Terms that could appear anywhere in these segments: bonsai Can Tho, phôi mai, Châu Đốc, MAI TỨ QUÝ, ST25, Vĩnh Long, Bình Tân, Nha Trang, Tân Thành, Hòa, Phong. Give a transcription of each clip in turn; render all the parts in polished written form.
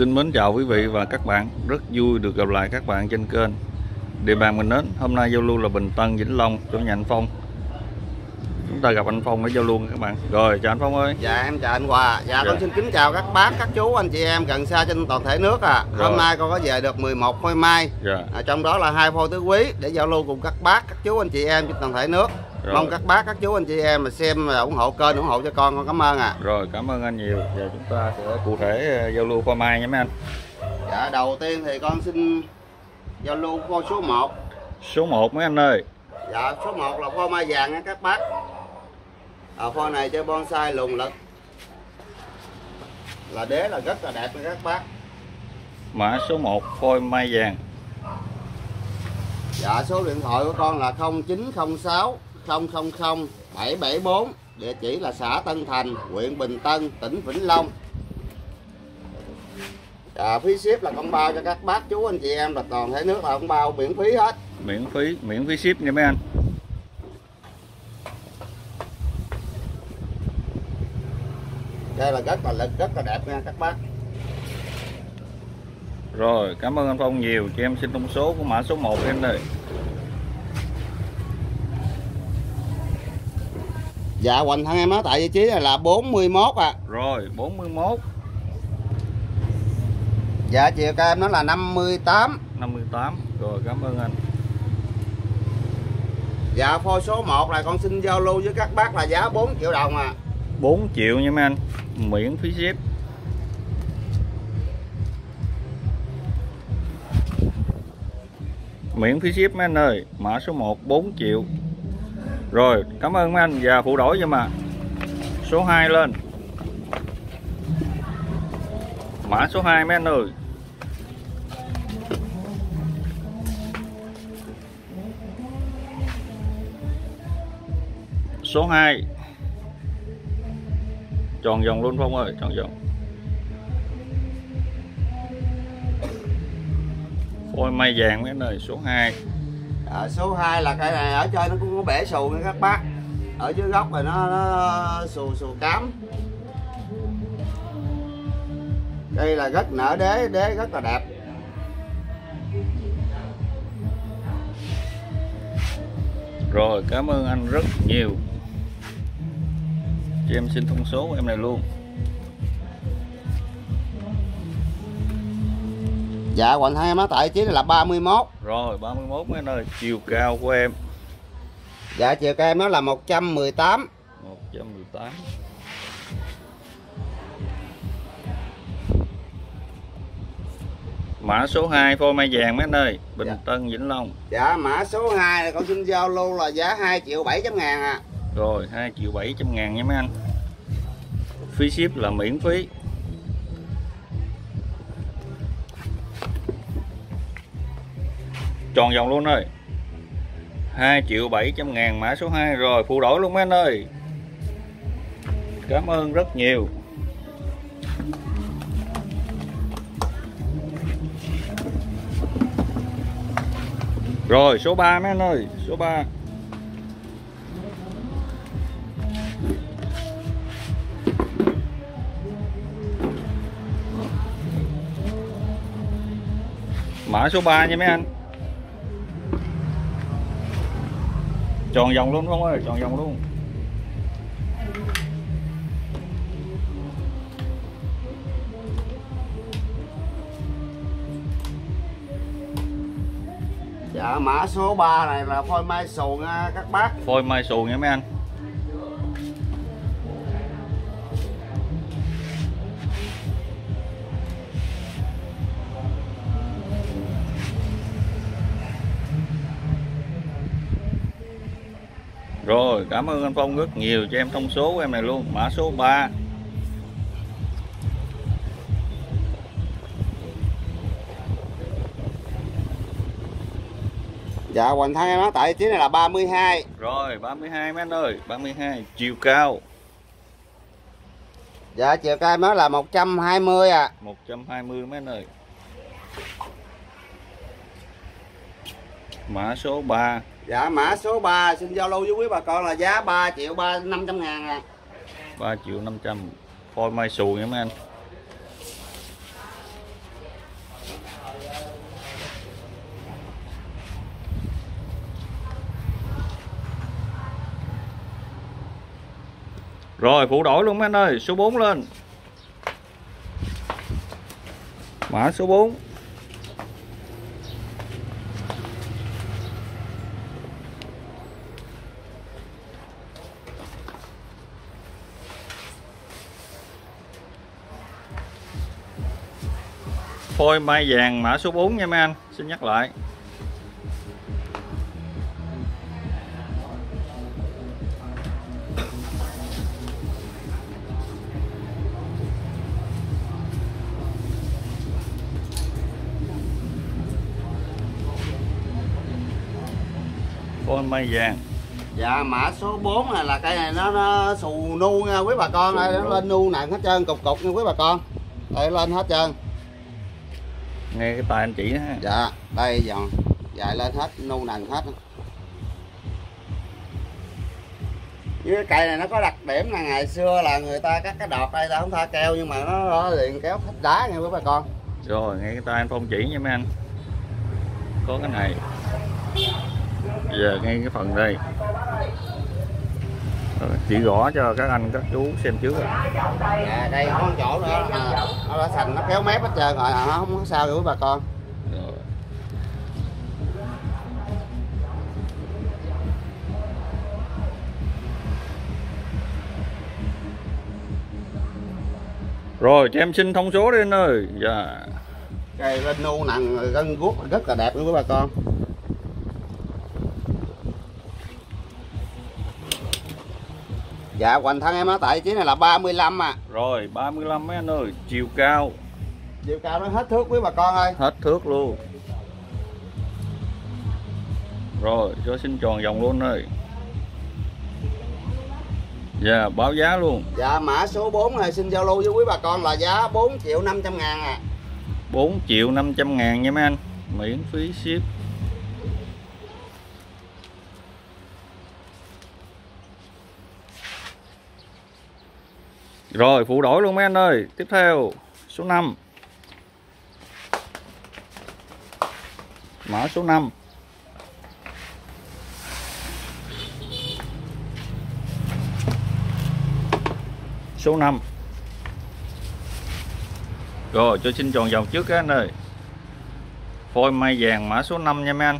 Xin mến chào quý vị và các bạn. Rất vui được gặp lại các bạn trên kênh Địa bàn mình đến. Hôm nay giao lưu là Bình Tân, Vĩnh Long, chỗ nhà anh Phong. Chúng ta gặp anh Phong để giao lưu các bạn. Rồi, chào anh Phong ơi. Dạ, em chào anh Hòa. Dạ, con xin kính chào các bác, các chú, anh chị em gần xa trên toàn thể nước à. Rồi. Hôm nay con có về được 11 phôi mai, trong đó là 2 phôi tứ quý để giao lưu cùng các bác, các chú, anh chị em trên toàn thể nước. Rồi. Mong các bác, các chú, anh chị em mà xem ủng hộ kênh, ủng hộ cho con cảm ơn ạ. Rồi, cảm ơn anh nhiều. Giờ chúng ta sẽ cụ thể giao lưu phôi mai nha mấy anh. Dạ, đầu tiên thì con xin giao lưu phôi số 1. Số 1 mấy anh ơi. Dạ, số 1 là phôi mai vàng nha các bác. Phôi này chơi bonsai lùng lực là đế là rất là đẹp nha các bác. Mã số 1 phôi mai vàng. Dạ, số điện thoại của con là 0906 000 774, địa chỉ là xã Tân Thành, huyện Bình Tân, tỉnh Vĩnh Long. Dạ, phí ship là con bao cho các bác chú anh chị em là toàn thể nước là con bao miễn phí hết. Miễn phí ship nha mấy anh. Đây là rất là lực, rất là đẹp nha các bác. Rồi, cảm ơn anh Phong nhiều. Chị em xin thông số của mã số 1 em đây. Dạ, hoành thân em nói tại vị trí này là 41 à. Rồi, 41. Dạ, chiều cao em nói là 58. 58, rồi cảm ơn anh. Dạ, phôi số 1 là con xin giao lưu với các bác là giá 4 triệu đồng à. 4 triệu nha mấy anh, miễn phí ship. Miễn phí ship mấy anh ơi, mã số 1 4 triệu. Rồi, cảm ơn mấy anh và phụ đổi cho mà. Số 2 lên. Mã số 2 mấy anh ơi. Số 2. Tròn vòng luôn Phong ơi, tròn vòng. Phôi mai vàng mấy anh ơi, số 2. À, số 2 là cái này ở chơi nó cũng có bể xù nha các bác. Ở dưới góc này nó xù cám. Đây là rất nở đế, đế rất là đẹp. Rồi, cảm ơn anh rất nhiều. Chị em xin thông số em này luôn. Dạ, hoành hai em nói tại chí là 31. Rồi, 31 mấy anh ơi. Chiều cao của em. Dạ, chiều cao em nói là 118. 118. Mã số 2 phôi mai vàng mấy anh ơi, Bình Tân, Vĩnh Long. Dạ, mã số 2 là con xin giao lưu là giá 2.700.000 à. Rồi, 2.700.000 nha mấy anh. Phí ship là miễn phí. Tròn vòng luôn ơi. 2.700.000 mã số 2. Rồi, phụ đổi luôn mấy anh ơi. Cảm ơn rất nhiều. Rồi, số 3 mấy anh ơi. Số 3. Mã số 3 nha mấy anh. Tròn vòng luôn Phong ơi, tròn vòng luôn. Dạ, mã số 3 này là phôi mai xù nha các bác. Phôi mai xù nha mấy anh. Rồi, cảm ơn anh Phong rất nhiều cho em thông số của em này luôn, mã số 3. Dạ, hoành thang em nói tại tí này là 32. Rồi, 32 mấy anh ơi, 32, chiều cao. Dạ, chiều cao em nói là 120 à. 120 mấy anh ơi. Mã số 3. Dạ, mã số 3 xin giao lưu với quý bà con là giá 3.500.000 à. 3.500.000 phôi mai xù nha mấy anh. Rồi phụ đổi luôn mấy anh ơi, số 4 lên. Mã số 4. Phôi mai vàng mã số 4 nha mấy anh, xin nhắc lại. Phôi mai vàng. Dạ mã số 4 này là cây này nó xù nu nha quý bà con, đây nó lên nu nặng hết trơn, cục cục nha quý bà con. Đây lên hết trơn. Nghe cái tay anh chỉ ha. Dạ, đây dọn dài lên hết, nu nần hết. Với cái cây này nó có đặc điểm là ngày xưa là người ta cắt cái đọt đây ta không tha keo, nhưng mà nó liền kéo hết đá nha quý bà con. Rồi, nghe cái tay anh Phong chỉ nha mấy anh. Có cái này. Giờ nghe cái phần đây. Chỉ rõ cho các anh các chú xem trước rồi. À, đây có một chỗ nữa nó đã sành, nó kéo mép hết trơn rồi, nó không có sao nữa bà con. Rồi. Rồi cho em xin thông số đi anh ơi. Dạ. Cây lên nu nặng gân guốc rất là đẹp luôn bà con. Dạ hoành thân em nó tại vị trí này là 35 à. Rồi 35 mấy anh ơi, chiều cao. Chiều cao nó hết thước quý bà con ơi. Hết thước luôn. Rồi cho xin tròn vòng luôn ơi. Dạ báo giá luôn. Dạ mã số 4 này xin giao lưu với quý bà con là giá 4.500.000 à. 4.500.000 nha mấy anh, miễn phí ship. Rồi phụ đổi luôn mấy anh ơi. Tiếp theo số 5. Mã số 5. Số 5. Rồi cho xin tròn vòng trước các anh ơi. Phôi mai vàng mã số 5 nha mấy anh.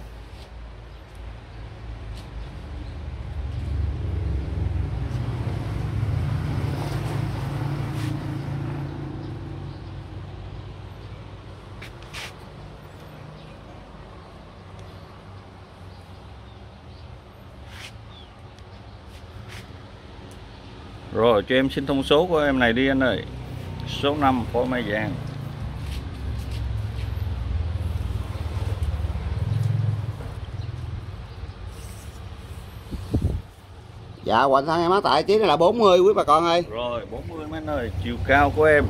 Rồi cho em xin thông số của em này đi anh ơi. Số 5 phôi mai vàng. Dạ hoành thân em á tại chí là 40 quý bà con ơi. Rồi 40 mấy anh ơi. Chiều cao của em.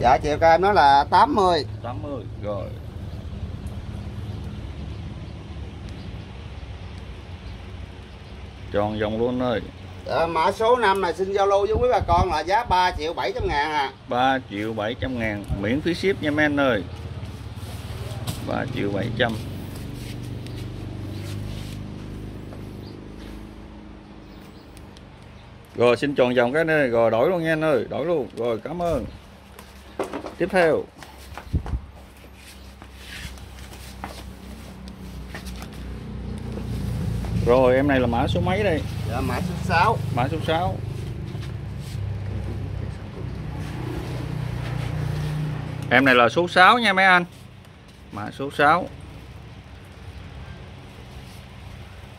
Dạ chiều cao em nó là 80. 80 rồi. Tròn vòng luôn ơi. Mã số 5 này xin giao lưu với quý bà con là giá 3.700.000 à. 3.700.000 miễn phí ship nha mấy anh ơi. 3.700. Rồi xin tròn vòng cái này rồi đổi luôn nha anh ơi, đổi luôn. Rồi cảm ơn. Tiếp theo. Rồi em này là mã số mấy đây? Dạ, mã số 6. Mã số 6. Em này là số 6 nha mấy anh. Mã số 6.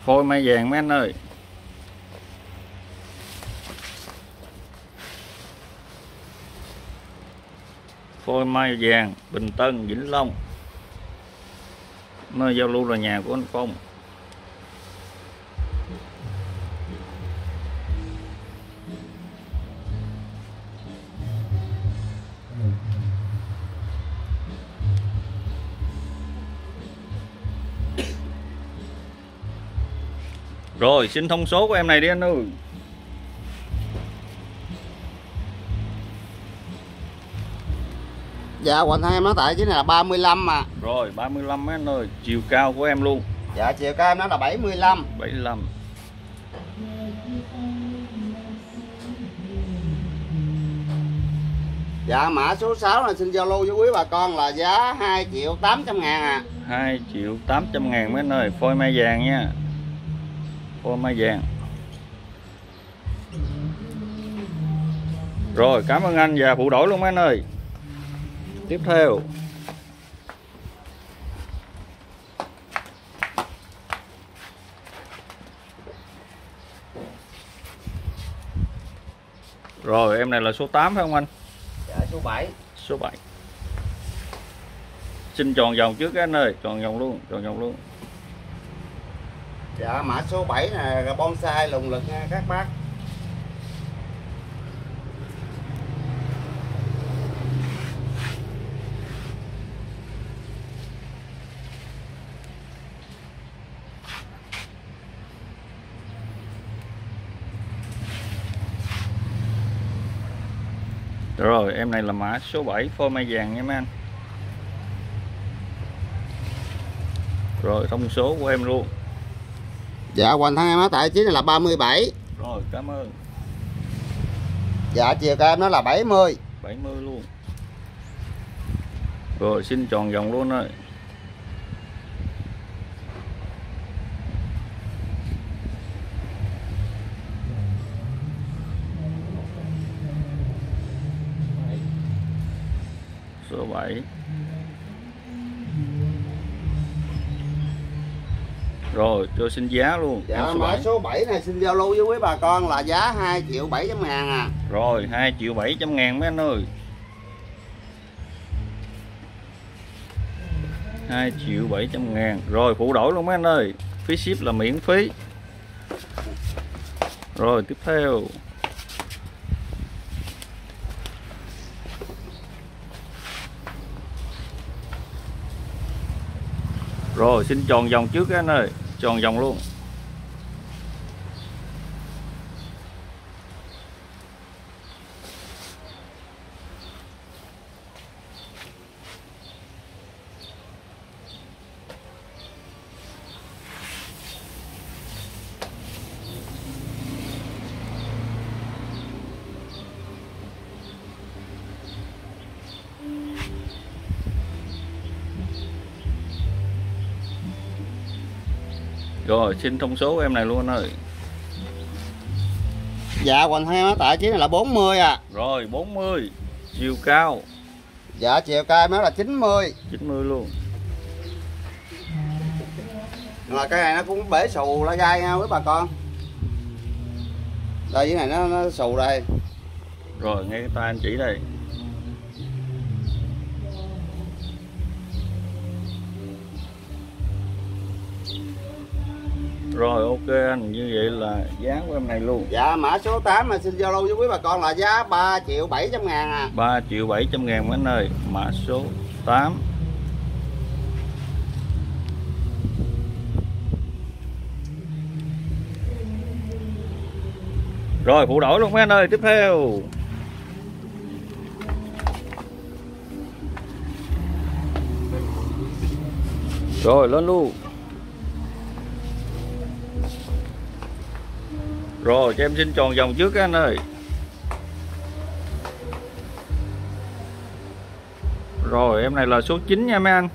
Phôi mai vàng mấy anh ơi. Phôi mai vàng Bình Tân, Vĩnh Long. Nơi giao lưu là nhà của anh Phong. Rồi xin thông số của em này đi anh ơi. Dạ hoành thân em nó tại chứ này là 35 mà. Rồi 35 mấy anh ơi. Chiều cao của em luôn. Dạ chiều cao em nó là 75. 75. Dạ, mã số 6 là xin giao lưu với quý bà con là giá 2.800.000 à. 2.800.000 mấy anh ơi, phôi mai vàng nha. Phôi mai vàng. Rồi, cảm ơn anh và phụ đổi luôn mấy anh ơi. Tiếp theo. Rồi, em này là số 8 phải không anh? Dạ, số 7. Số 7. Xin tròn vòng trước các anh ơi, tròn vòng luôn, tròn vòng luôn. Dạ, mã số 7 là bonsai lùng lực nha các bác. Rồi, em này là mã số 7 phôi mai vàng nha mấy anh. Rồi, thông số của em luôn. Dạ, hoành thân em nó tại chiếc này là 37. Rồi, cảm ơn. Dạ, chiều cao em nó là 70. 70 luôn. Rồi, xin tròn vòng luôn ơi. Số 7. Rồi, cho xin giá luôn. Dạ, mã số 7 này xin giao lưu với quý bà con là giá 2.700.000 à. Rồi, 2.700.000 mấy anh ơi. 2.700.000. Rồi, phụ đổi luôn mấy anh ơi. Phí ship là miễn phí. Rồi, tiếp theo. Rồi, xin tròn vòng trước các anh ơi, tròn vòng luôn. Rồi, xin thông số em này luôn anh ơi. Dạ, hoành thân em tại chiếc này là 40 à. Rồi, 40. Chiều cao. Dạ, chiều cao em nó là 90. 90 luôn. Là cái này nó cũng bể xù lá gai nha quý bà con. Đây, cái này nó xù đây. Rồi, nghe tay anh chỉ đây. Rồi, ok anh, như vậy là giá của em này luôn. Dạ, mã số 8 mà xin giao lưu với quý bà con là giá 3.700.000 à. 3.700.000 anh ơi, mã số 8. Rồi, phụ đổi luôn mấy anh ơi, tiếp theo. Rồi, lên luôn. Rồi, cho em xin tròn vòng trước các anh ơi. Rồi, em này là số 9 nha mấy anh.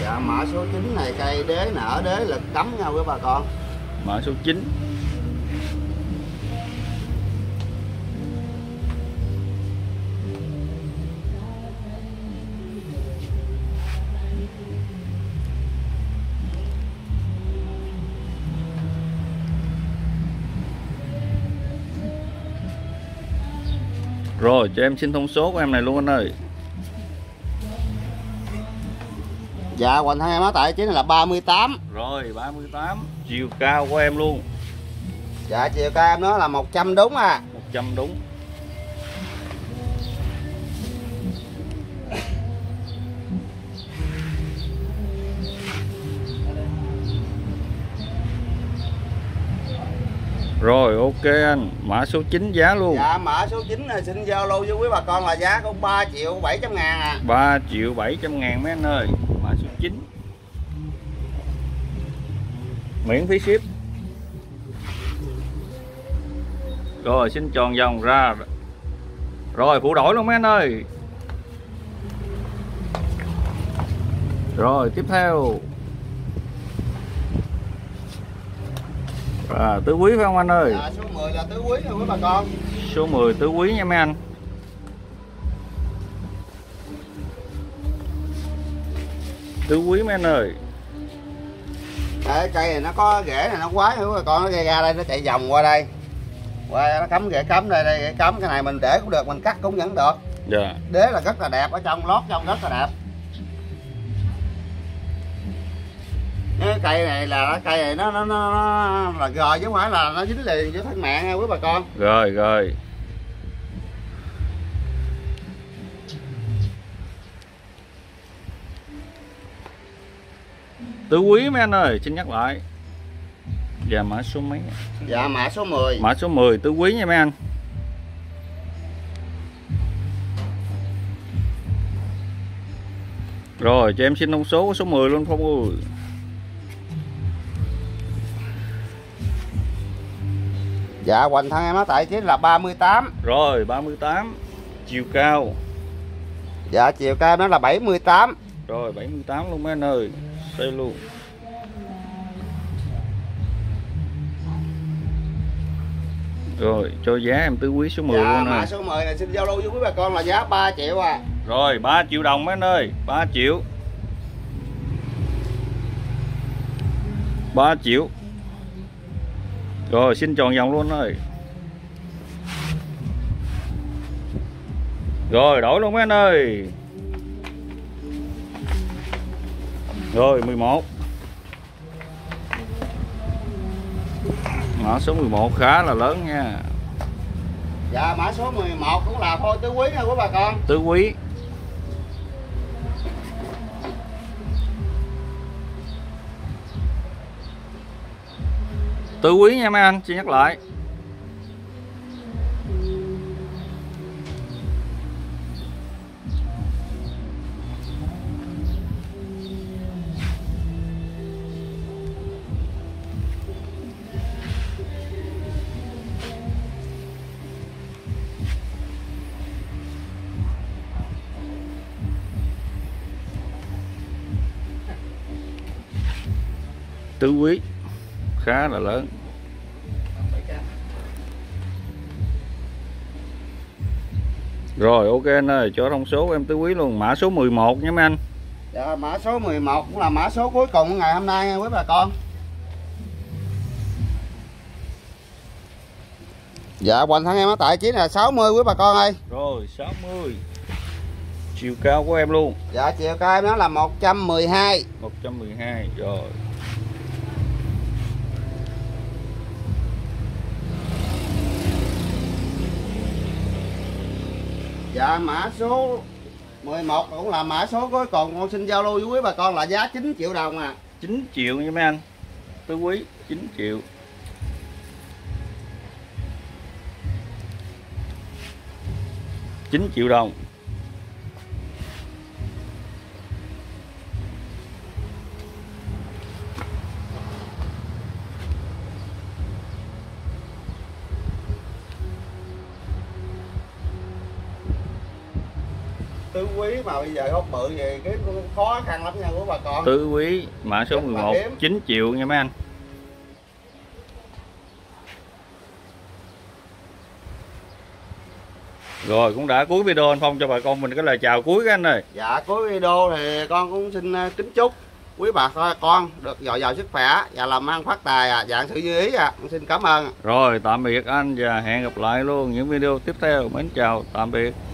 Dạ, mã số 9 này cây đế nở đế lực cắm nha quý bà con. Mã số 9. Rồi, cho em xin thông số của em này luôn anh ơi. Dạ, hoành thân em nó tại chính là 38. Rồi, 38. Chiều cao của em luôn. Dạ, chiều cao em nó là 100 đúng à. 100 đúng. Rồi ok anh, mã số 9 giá luôn. Dạ mã số 9 này xin Zalo với quý bà con là giá có 3.700.000 à. 3.700.000 mấy anh ơi. Mã số 9. Miễn phí ship. Rồi xin tròn vòng ra. Rồi phụ đổi luôn mấy anh ơi. Rồi tiếp theo. À, tứ quý phải không anh ơi? À, số 10 là tứ quý rồi quý bà con. Số 10 tứ quý nha mấy anh. Tứ quý mấy anh ơi. Đấy, cây này nó có rễ này nó quái nữa bà con, nó gây ra đây nó chạy vòng qua đây. Qua nó cắm rễ cắm đây, đây rễ cắm cái này mình để cũng được, mình cắt cũng vẫn được. Dạ. Đế là rất là đẹp ở trong, lót trong rất là đẹp. Cái cây này là cây này nó là gờ chứ không phải là nó dính liền với thân mạng nha quý bà con. Rồi rồi. Tứ quý mấy anh ơi, xin nhắc lại. Dạ mã số mấy? Dạ mã số 10. Mã số 10 tứ quý nha mấy anh. Rồi cho em xin thông số của số 10 luôn Phong ơi. Dạ hoành thân em nó tại chính là 38. Rồi 38. Chiều cao. Dạ chiều cao nó là 78. Rồi 78 luôn mấy anh ơi. Xây luôn. Rồi cho giá em tứ quý số 10 dạ, luôn nè. Mã số 10 này xin giao lưu với quý bà con là giá 3 triệu à. Rồi 3 triệu đồng mấy anh ơi. 3 triệu. Rồi xin tròn vòng luôn ơi. Rồi đổi luôn mấy anh ơi. Rồi 11. Mã số 11 khá là lớn nha. Dạ mã số 11 cũng là phôi tứ quý nha quý bà con. Tứ quý. Tứ quý nha mấy anh, xin nhắc lại. Tứ quý khá là lớn. Rồi ok anh ơi, cho thông số em tứ quý luôn, mã số 11 nha mấy anh. Dạ, mã số 11 cũng là mã số cuối cùng ngày hôm nay nha quý bà con. Dạ hoành thân em nó tại chính là 60 quý bà con ơi. Rồi 60. Chiều cao của em luôn. Dạ chiều cao em nó là 112. 112 rồi. Dạ mã số 11 cũng là mã số cuối cùng, con xin giao lưu với quý bà con là giá 9 triệu đồng à. 9 triệu nha mấy anh. Tứ quý 9 triệu. $9 triệu. Tứ quý mà bây giờ hốt bự về cái khó khăn lắm nha quý bà con. Tứ quý mã số 11 9 triệu nha mấy anh. Rồi cũng đã cuối video, anh Phong cho bà con mình cái lời chào cuối các anh ơi. Dạ cuối video thì con cũng xin kính chúc quý bà con được dồi dào sức khỏe và làm ăn phát tài à, dạng sự như ý à. Con xin cảm ơn. Rồi tạm biệt anh và hẹn gặp lại luôn những video tiếp theo. Mến chào tạm biệt.